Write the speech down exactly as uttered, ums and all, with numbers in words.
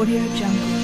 Audio Jungle.